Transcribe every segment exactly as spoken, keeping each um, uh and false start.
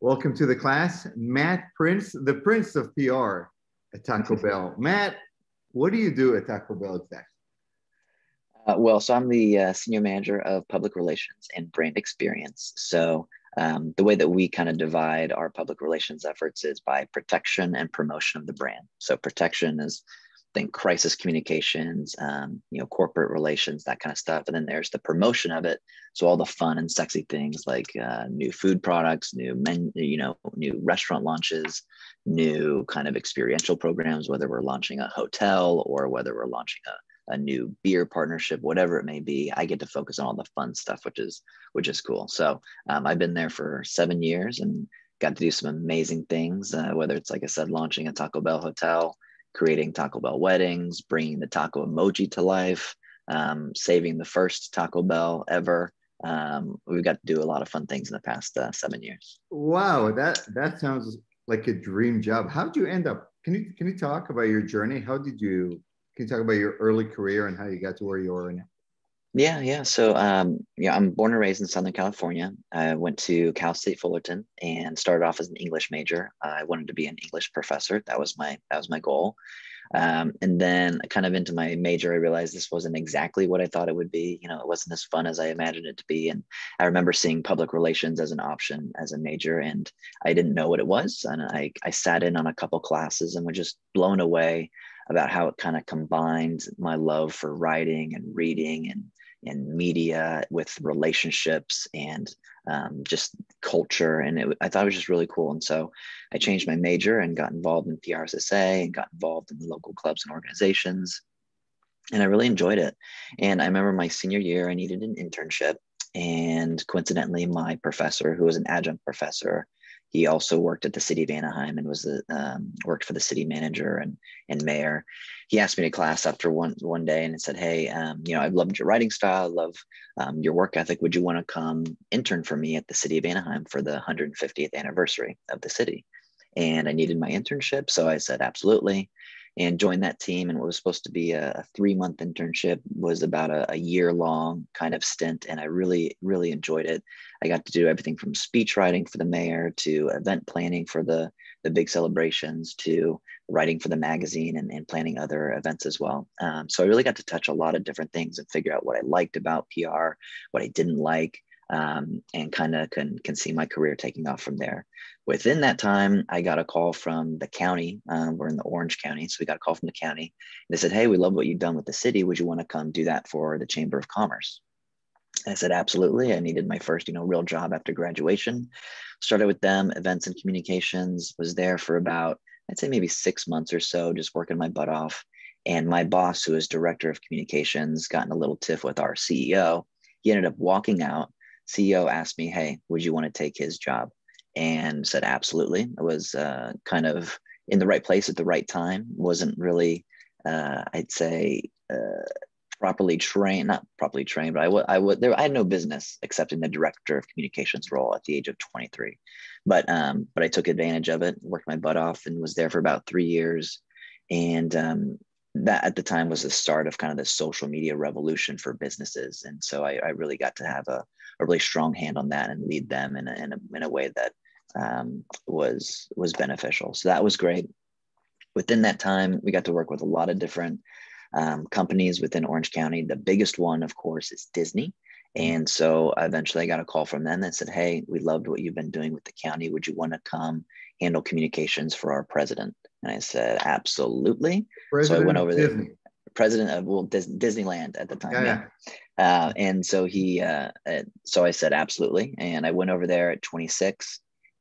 Welcome to the class, Matt Prince, the Prince of P R at Taco Bell. Matt, what do you do at Taco Bell exactly? Uh, well, so I'm the uh, Senior Manager of Public Relations and Brand Experience. So um, the way that we kind of divide our public relations efforts is by protection and promotion of the brand. So protection is, I think, crisis communications, um, you know, corporate relations, that kind of stuff. And then there's the promotion of it. So all the fun and sexy things like uh, new food products, new men, you know, new restaurant launches, new kind of experiential programs, whether we're launching a hotel or whether we're launching a, a new beer partnership, whatever it may be. I get to focus on all the fun stuff, which is which is cool. So um, I've been there for seven years and got to do some amazing things, uh, whether it's, like I said, launching a Taco Bell hotel, creating Taco Bell weddings, bringing the taco emoji to life, um, saving the first Taco Bell ever. Um, we've got to do a lot of fun things in the past uh, seven years. Wow, that that sounds like a dream job. How did you end up? Can you can you talk about your journey? How did you? Can you talk about your early career and how you got to where you are now? Yeah, yeah. So, um, yeah, I'm born and raised in Southern California. I went to Cal State Fullerton and started off as an English major. I wanted to be an English professor. That was my that was my goal. Um, and then, kind of into my major, I realized this wasn't exactly what I thought it would be. You know, it wasn't as fun as I imagined it to be. And I remember seeing public relations as an option as a major, and I didn't know what it was. And I I sat in on a couple classes and was just blown away about how it kind of combined my love for writing and reading and and media with relationships and um, just culture. And it, I thought it was just really cool. And so I changed my major and got involved in P R S S A and got involved in the local clubs and organizations. And I really enjoyed it. And I remember my senior year, I needed an internship. And coincidentally, my professor, who was an adjunct professor, he also worked at the city of Anaheim and was the, um, worked for the city manager and, and mayor. He asked me to class after one one day and said, hey, um, you know, I've loved your writing style. I love um, your work ethic. Would you want to come intern for me at the city of Anaheim for the one hundred fiftieth anniversary of the city? And I needed my internship. So I said, absolutely. And joined that team. And what was supposed to be a, a three month internship was about a, a year long kind of stint. And I really, really enjoyed it. I got to do everything from speech writing for the mayor to event planning for the, the big celebrations to writing for the magazine and, and planning other events as well. Um, so I really got to touch a lot of different things and figure out what I liked about P R, what I didn't like. Um, and kind of can, can see my career taking off from there. Within that time, I got a call from the county. Um, we're in the Orange County. So we got a call from the county. They said, hey, we love what you've done with the city. Would you want to come do that for the Chamber of Commerce? I said, absolutely. I needed my first, you know, real job after graduation. Started with them, events and communications, was there for about, I'd say maybe six months or so, just working my butt off. And my boss, who is director of communications, got in a little tiff with our C E O. He ended up walking out. C E O asked me, hey, would you want to take his job? And said, absolutely. I was uh, kind of in the right place at the right time. Wasn't really, uh, I'd say, uh, properly trained, not properly trained, but I, w- I, w- there, I had no business accepting the director of communications role at the age of twenty-three. But, um, but I took advantage of it, worked my butt off, and was there for about three years. And um, that at the time was the start of kind of the social media revolution for businesses. And so I, I really got to have a, a really strong hand on that and lead them in a, in a, in a way that um, was, was beneficial. So that was great. Within that time, we got to work with a lot of different um, companies within Orange County. The biggest one, of course, is Disney. And so eventually I got a call from them that said, hey, we loved what you've been doing with the county. Would you want to come handle communications for our president? And I said, absolutely. President so I went over there. Disney. President of Walt Dis- Disneyland at the time. Yeah. yeah. Uh, and so he, uh, so I said, absolutely. And I went over there at twenty-six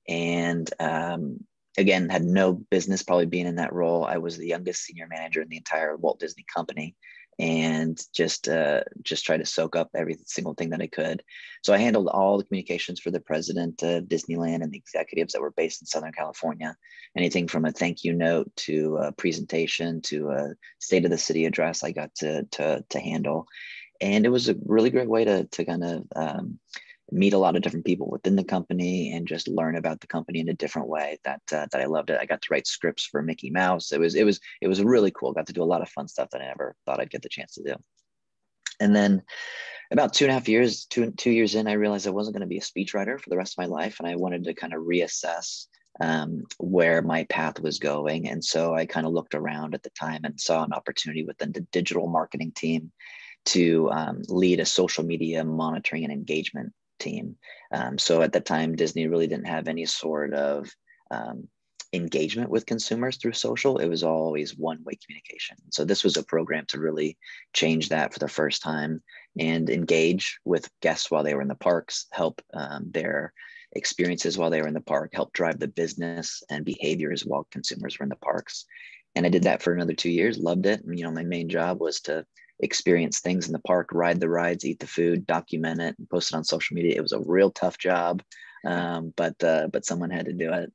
and um, again, had no business probably being in that role. I was the youngest senior manager in the entire Walt Disney Company and just, uh, just tried to soak up every single thing that I could. So I handled all the communications for the president of Disneyland and the executives that were based in Southern California, anything from a thank you note to a presentation to a state of the city address I got to, to, to handle. And it was a really great way to, to kind of, um, meet a lot of different people within the company and just learn about the company in a different way that uh, that I loved it. I got to write scripts for Mickey Mouse. It was, it was, it was really cool. Got to do a lot of fun stuff that I never thought I'd get the chance to do. And then about two and a half years, two, two years in, I realized I wasn't going to be a speechwriter for the rest of my life. And I wanted to kind of reassess um, where my path was going. And so I kind of looked around at the time and saw an opportunity within the digital marketing team to um, lead a social media monitoring and engagement team. Um, so at that time, Disney really didn't have any sort of um, engagement with consumers through social. It was always one-way communication. So this was a program to really change that for the first time and engage with guests while they were in the parks, help um, their experiences while they were in the park, help drive the business and behaviors while consumers were in the parks. And I did that for another two years, loved it. And, you know, my main job was to experience things in the park, ride the rides, eat the food, document it, and post it on social media. It was a real tough job, um, but, uh, but someone had to do it.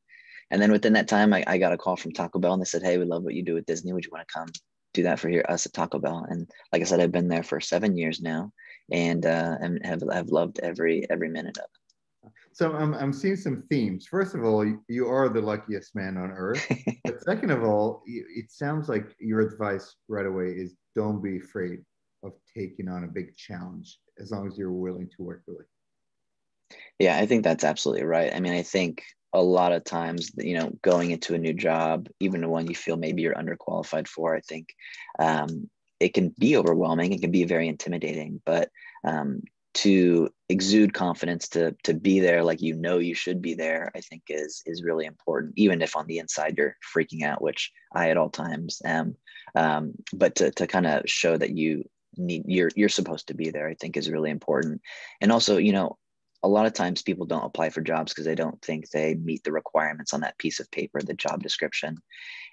And then within that time, I, I got a call from Taco Bell and they said, hey, we love what you do with Disney. Would you want to come do that for here, us at Taco Bell? And like I said, I've been there for seven years now and, uh, and have, have loved every, every minute of it. So I'm, I'm seeing some themes. First of all, you are the luckiest man on earth. But second of all, it sounds like your advice right away is don't be afraid of taking on a big challenge as long as you're willing to work with it. Yeah, I think that's absolutely right. I mean, I think a lot of times, you know, going into a new job, even the one you feel maybe you're underqualified for, I think um, it can be overwhelming. It can be very intimidating, but um, to exude confidence, to to be there like you know you should be there, I think is is really important, even if on the inside you're freaking out, which I at all times am. Um, but to to kind of show that you need, you're you're supposed to be there, I think is really important. And also, you know, a lot of times people don't apply for jobs because they don't think they meet the requirements on that piece of paper, the job description.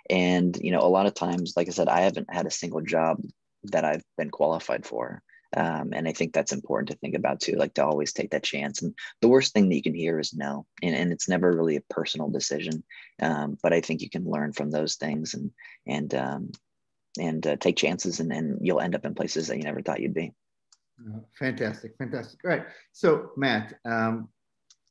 And, you know, a lot of times, like I said, I haven't had a single job that I've been qualified for. Um, and I think that's important to think about too, like to always take that chance. And the worst thing that you can hear is no. And, and it's never really a personal decision. Um, but I think you can learn from those things and, and, um, and uh, take chances and, and you'll end up in places that you never thought you'd be. Uh, fantastic, fantastic. All right. So, Matt, um,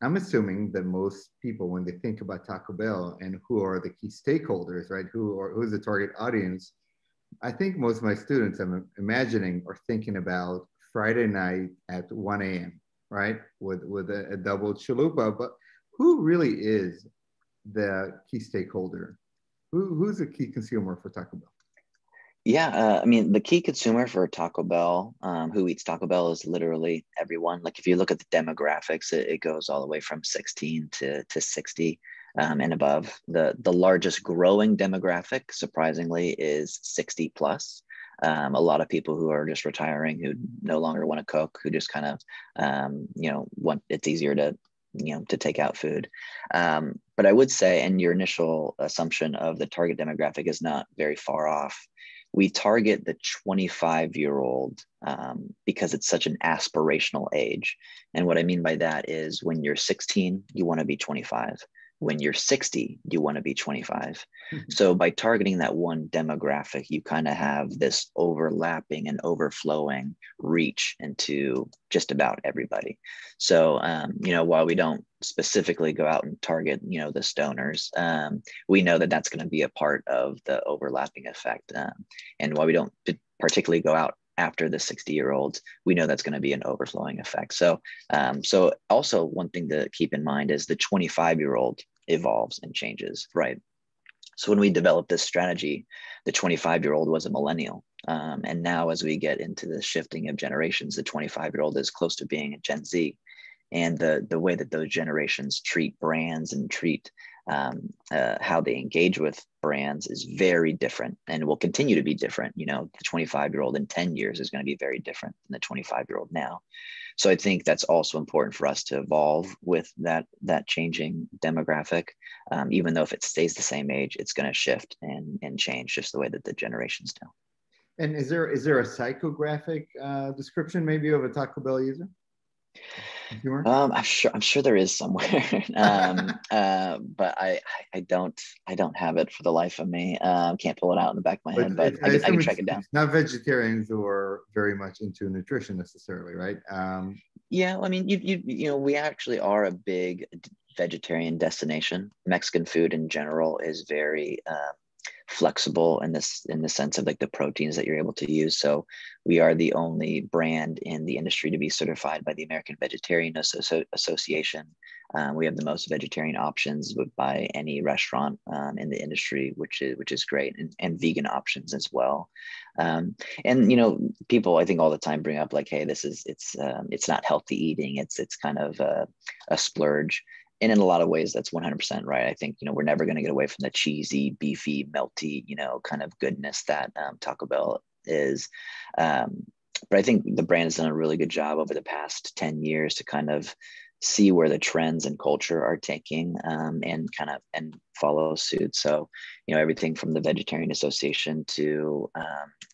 I'm assuming that most people, when they think about Taco Bell and who are the key stakeholders, right, who are who's the target audience, I think most of my students, I'm imagining, are thinking about Friday night at one A M, right, with, with a, a double chalupa. But who really is the key stakeholder? Who, who's the key consumer for Taco Bell? Yeah, uh, I mean, the key consumer for Taco Bell, um, who eats Taco Bell, is literally everyone. Like if you look at the demographics, it, it goes all the way from sixteen to, to sixty um, and above. The, the largest growing demographic, surprisingly, is sixty plus. Um, a lot of people who are just retiring, who no longer want to cook, who just kind of, um, you know, want it's easier to, you know, to take out food. Um, but I would say, and your initial assumption of the target demographic is not very far off. We target the twenty-five year old um, because it's such an aspirational age. And what I mean by that is when you're sixteen, you want to be twenty-five. When you're sixty, you want to be twenty-five. Mm-hmm. So by targeting that one demographic, you kind of have this overlapping and overflowing reach into just about everybody. So, um, you know, while we don't specifically go out and target, you know, the stoners, um, we know that that's going to be a part of the overlapping effect. Um, and while we don't particularly go out after the sixty year olds, we know that's going to be an overflowing effect. So, um, so also one thing to keep in mind is the twenty-five year old evolves and changes, right? So when we developed this strategy, the twenty-five year old was a millennial. Um, and now as we get into the shifting of generations, the twenty-five year old is close to being a Gen Z. And the, the way that those generations treat brands and treat um, uh, how they engage with brands is very different and will continue to be different. You know, the twenty-five year old in ten years is going to be very different than the twenty-five year old now. So I think that's also important for us to evolve with that, that changing demographic. Um, even though if it stays the same age, it's going to shift and, and change just the way that the generations do. And is there, is there a psychographic uh, description maybe of a Taco Bell user? Um, I'm sure. I'm sure there is somewhere, um, uh, but I, I don't. I don't have it for the life of me. Uh, can't pull it out in the back of my head, but, but I, I, I can track it down. Not vegetarians who are very much into nutrition necessarily, right? Um, yeah, I mean, you, you, you know, we actually are a big vegetarian destination. Mexican food in general is very. Uh, flexible in this, in the sense of like the proteins that you're able to use. So we are the only brand in the industry to be certified by the American Vegetarian Association. Um, we have the most vegetarian options by any restaurant um, in the industry, which is which is great, and, and vegan options as well. Um, and you know, people I think all the time bring up like, hey, this is it's um, it's not healthy eating. It's it's kind of a, a splurge. And in a lot of ways, that's one hundred percent right. I think, you know, we're never going to get away from the cheesy, beefy, melty, you know, kind of goodness that um, Taco Bell is. Um, but I think the brand has done a really good job over the past ten years to kind of see where the trends and culture are taking um, and kind of and follow suit. So, you know, everything from the Vegetarian Association to, um,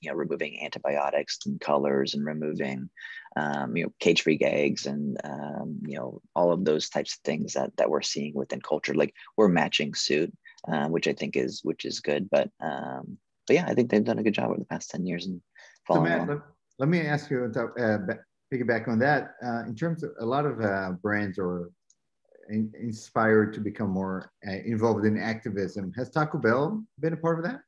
you know, removing antibiotics and colors and removing, um, you know, cage-free eggs and, um, you know, all of those types of things that, that we're seeing within culture. Like we're matching suit, uh, which I think is, which is good. But, um, but yeah, I think they've done a good job over the past ten years and following so Matt, let, let me ask you about uh, back on that, uh, in terms of a lot of uh, brands are in, inspired to become more uh, involved in activism. Has Taco Bell been a part of that?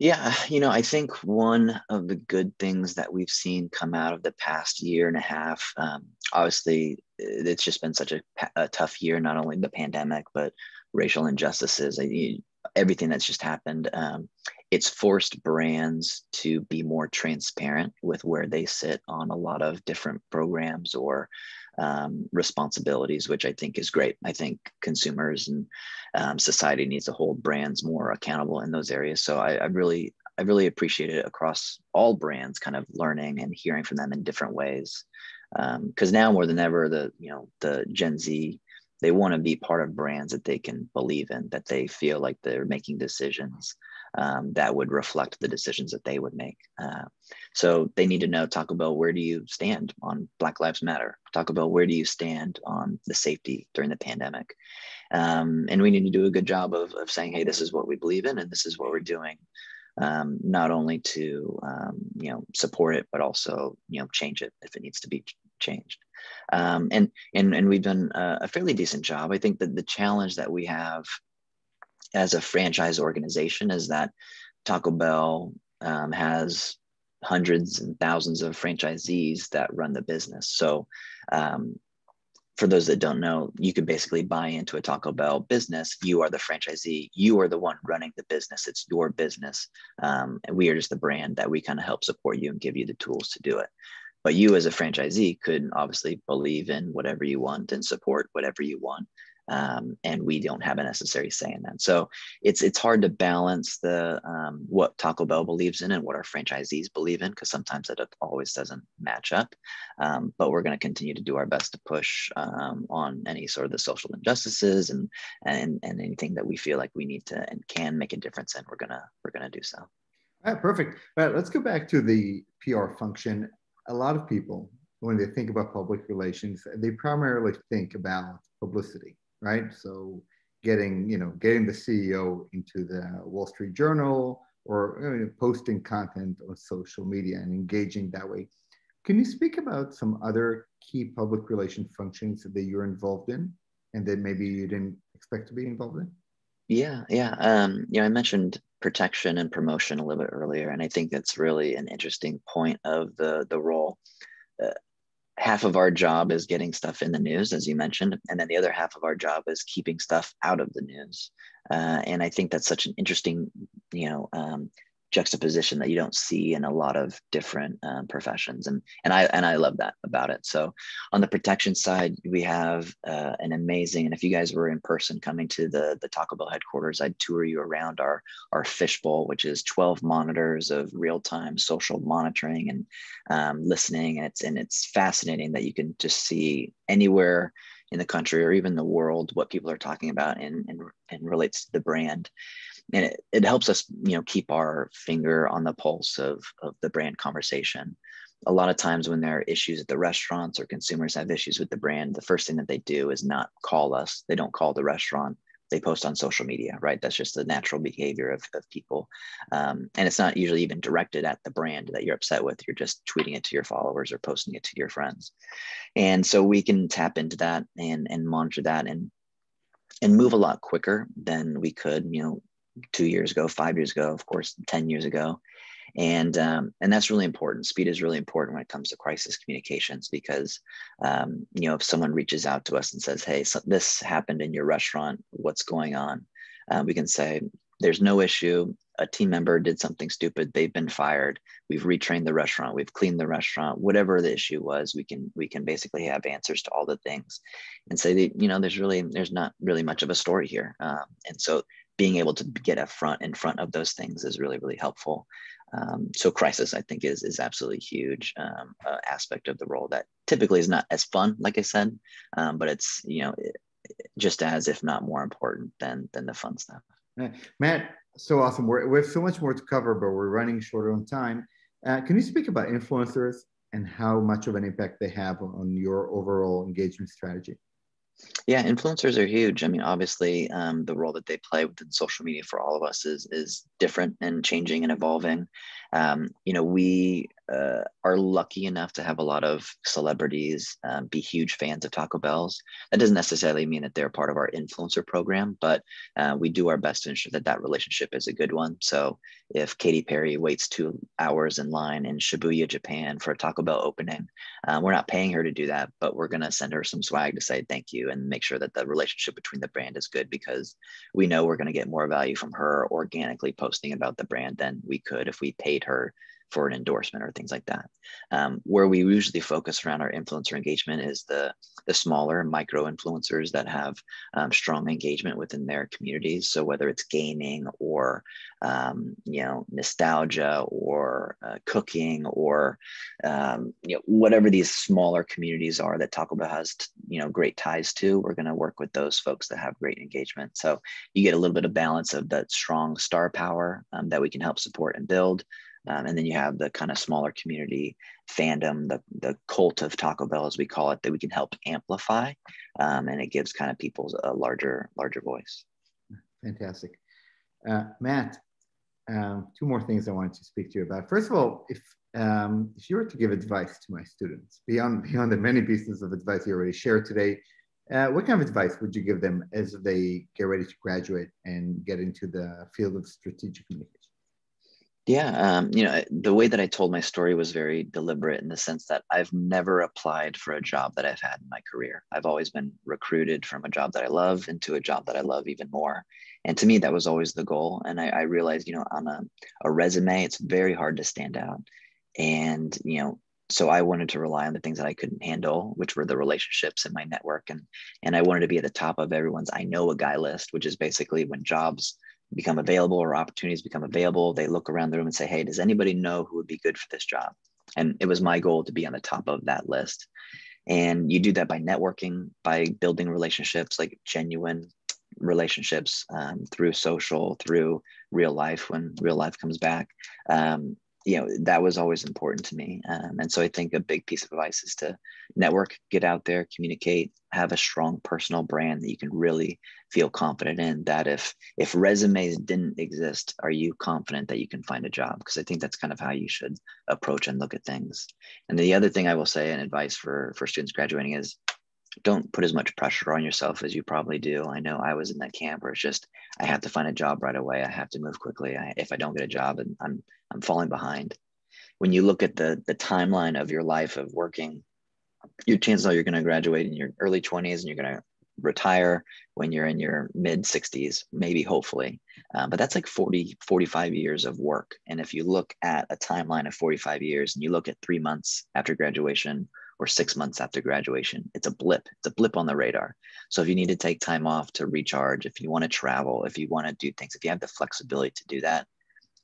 Yeah, you know, I think one of the good things that we've seen come out of the past year and a half, um, obviously, it's just been such a, a tough year, not only the pandemic, but racial injustices, I, everything that's just happened. Um, It's forced brands to be more transparent with where they sit on a lot of different programs or um, responsibilities, which I think is great. I think consumers and um, society needs to hold brands more accountable in those areas. So I, I really, I really appreciate it across all brands, kind of learning and hearing from them in different ways. Because um, now more than ever, the you know the Gen Z, they want to be part of brands that they can believe in, that they feel like they're making decisions Um, that would reflect the decisions that they would make. Uh, so they need to know, Taco Bell, where do you stand on Black Lives Matter? Taco Bell, where do you stand on the safety during the pandemic? Um, and we need to do a good job of, of saying, hey, this is what we believe in and this is what we're doing, um, not only to um, you know, support it, but also you know, change it if it needs to be changed. Um, and, and, and we've done a, a fairly decent job. I think that the challenge that we have as a franchise organization is that Taco Bell um, has hundreds and thousands of franchisees that run the business. So um, for those that don't know, you could basically buy into a Taco Bell business. You are the franchisee. You are the one running the business. It's your business. Um, and we are just the brand that we kind of help support you and give you the tools to do it. But you as a franchisee could obviously believe in whatever you want and support whatever you want. Um, and we don't have a necessary say in that. So it's it's hard to balance the um, what Taco Bell believes in and what our franchisees believe in, because sometimes that always doesn't match up. Um, but we're going to continue to do our best to push um, on any sort of the social injustices and and and anything that we feel like we need to and can make a difference in. We're gonna we're gonna do so. All right, perfect. All right, let's go back to the P R function. A lot of people, when they think about public relations, they primarily think about publicity. Right, so getting you know getting the C E O into the Wall Street Journal or you know, posting content on social media and engaging that way. Can you speak about some other key public relation functions that you're involved in and that maybe you didn't expect to be involved in? Yeah, yeah. Um, you know, I mentioned protection and promotion a little bit earlier, and I think that's really an interesting point of the the role. Uh, Half of our job is getting stuff in the news, as you mentioned, and then the other half of our job is keeping stuff out of the news. Uh, and I think that's such an interesting, you know, um, juxtaposition that you don't see in a lot of different um, professions, and and I and I love that about it. So on the protection side, we have uh, an amazing. And if you guys were in person coming to the the Taco Bell headquarters, I'd tour you around our our fishbowl, which is twelve monitors of real time social monitoring and um, listening. And it's and it's fascinating that you can just see anywhere in the country or even the world what people are talking about and and, and relates to the brand. And it, it helps us, you know, keep our finger on the pulse of, of the brand conversation. A lot of times when there are issues at the restaurants or consumers have issues with the brand, the first thing that they do is not call us. They don't call the restaurant. They post on social media, right? That's just the natural behavior of, of people. Um, and it's not usually even directed at the brand that you're upset with. You're just tweeting it to your followers or posting it to your friends. And so we can tap into that and, and monitor that and, and move a lot quicker than we could, you know, two years ago, five years ago, of course, ten years ago. And um, and that's really important. Speed is really important when it comes to crisis communications, because, um, you know, if someone reaches out to us and says, hey, so this happened in your restaurant, what's going on? Uh, we can say, there's no issue. A team member did something stupid. They've been fired. We've retrained the restaurant. We've cleaned the restaurant. Whatever the issue was, we can we can basically have answers to all the things, and say that, you know, there's really there's not really much of a story here. Um, and so being able to get up front in front of those things is really really helpful. Um, so crisis, I think, is is absolutely huge um, uh, aspect of the role that typically is not as fun, like I said, um, but it's, you know, it, just as if not more important than than the fun stuff. Matt, so awesome. We're, we have so much more to cover, but we're running short on time. Uh, can you speak about influencers and how much of an impact they have on your overall engagement strategy? Yeah, influencers are huge. I mean, obviously, um, the role that they play within social media for all of us is is different and changing and evolving. Um, you know, we uh, are lucky enough to have a lot of celebrities um, be huge fans of Taco Bell's. That doesn't necessarily mean that they're part of our influencer program, but uh, we do our best to ensure that that relationship is a good one. So if Katy Perry waits two hours in line in Shibuya, Japan for a Taco Bell opening, uh, we're not paying her to do that, but we're going to send her some swag to say thank you and make sure that the relationship between the brand is good, because we know we're going to get more value from her organically posting about the brand than we could if we paid her for an endorsement or things like that. Um, where we usually focus around our influencer engagement is the, the smaller micro influencers that have um, strong engagement within their communities. So whether it's gaming or, um, you know, nostalgia or uh, cooking or, um, you know, whatever these smaller communities are that Taco Bell has, you know, great ties to, we're going to work with those folks that have great engagement. So you get a little bit of balance of that strong star power um, that we can help support and build. Um, and then you have the kind of smaller community fandom, the, the cult of Taco Bell, as we call it, that we can help amplify. Um, and it gives kind of people a larger, larger voice. Fantastic. Uh, Matt, um, two more things I wanted to speak to you about. First of all, if, um, if you were to give advice to my students, beyond, beyond the many pieces of advice you already shared today, uh, what kind of advice would you give them as they get ready to graduate and get into the field of strategic communication? Yeah, um, you know, the way that I told my story was very deliberate in the sense that I've never applied for a job that I've had in my career. I've always been recruited from a job that I love into a job that I love even more. And to me, that was always the goal. And I, I realized, you know, on a, a resume, it's very hard to stand out. And, you know, so I wanted to rely on the things that I couldn't handle, which were the relationships and my network. And, and I wanted to be at the top of everyone's I know a guy list, which is basically when jobs become available or opportunities become available, they look around the room and say, hey, does anybody know who would be good for this job? And it was my goal to be on the top of that list. And you do that by networking, by building relationships, like genuine relationships, um, through social, through real life, when real life comes back. Um, you know, that was always important to me. Um, and so I think a big piece of advice is to network, get out there, communicate, have a strong personal brand that you can really feel confident in. That if, if resumes didn't exist, are you confident that you can find a job? Because I think that's kind of how you should approach and look at things. And the other thing I will say and advice for, for students graduating is, don't put as much pressure on yourself as you probably do. I know I was in that camp where it's just, I have to find a job right away. I have to move quickly. I, if I don't get a job, and I'm, I'm falling behind. When you look at the, the timeline of your life of working, your chances are you're going to graduate in your early twenties and you're going to retire when you're in your mid sixties, maybe, hopefully. Uh, but that's like forty, forty-five years of work. And if you look at a timeline of forty-five years and you look at three months after graduation, or six months after graduation, it's a blip. It's a blip on the radar. So if you need to take time off to recharge, if you want to travel, if you want to do things, if you have the flexibility to do that,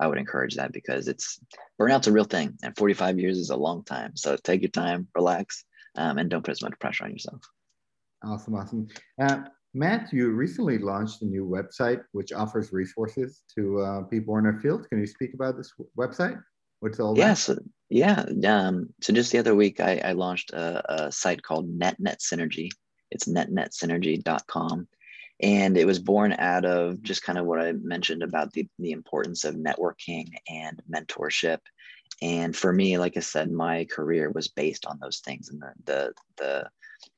I would encourage that, because it's burnout's a real thing. And forty-five years is a long time. So take your time, relax, um, and don't put as much pressure on yourself. Awesome, awesome. Uh, Matt, you recently launched a new website which offers resources to uh, people in our field. Can you speak about this website? What's all that? Yeah, so, yeah. Um, so just the other week, I, I launched a, a site called NetNet Synergy. It's net net synergy dot com. And it was born out of just kind of what I mentioned about the, the importance of networking and mentorship. And for me, like I said, my career was based on those things and the, the, the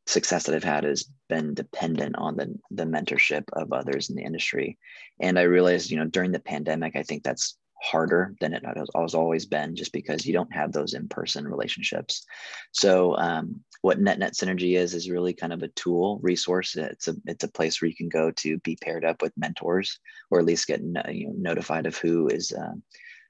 success that I've had has been dependent on the, the mentorship of others in the industry. And I realized, you know, during the pandemic, I think that's harder than it has always been, just because you don't have those in-person relationships. So um, what NetNet Synergy is, is really kind of a tool resource. It's a, it's a place where you can go to be paired up with mentors, or at least get you know, notified of who is uh,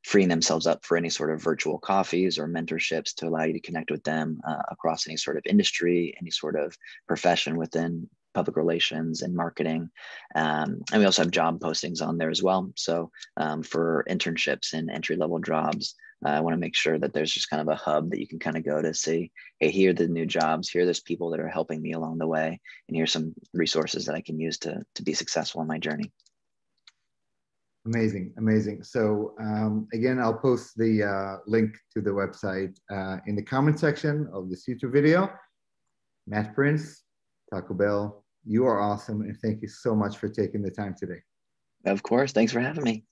freeing themselves up for any sort of virtual coffees or mentorships to allow you to connect with them uh, across any sort of industry, any sort of profession within public relations and marketing. Um, and we also have job postings on there as well. So um, for internships and entry-level jobs, uh, I wanna make sure that there's just kind of a hub that you can kind of go to see, hey, here are the new jobs, here are those people that are helping me along the way, and here's some resources that I can use to, to be successful in my journey. Amazing, amazing. So um, again, I'll post the uh, link to the website uh, in the comment section of this YouTube video. Matt Prince, Taco Bell, you are awesome, and thank you so much for taking the time today. Of course, thanks for having me.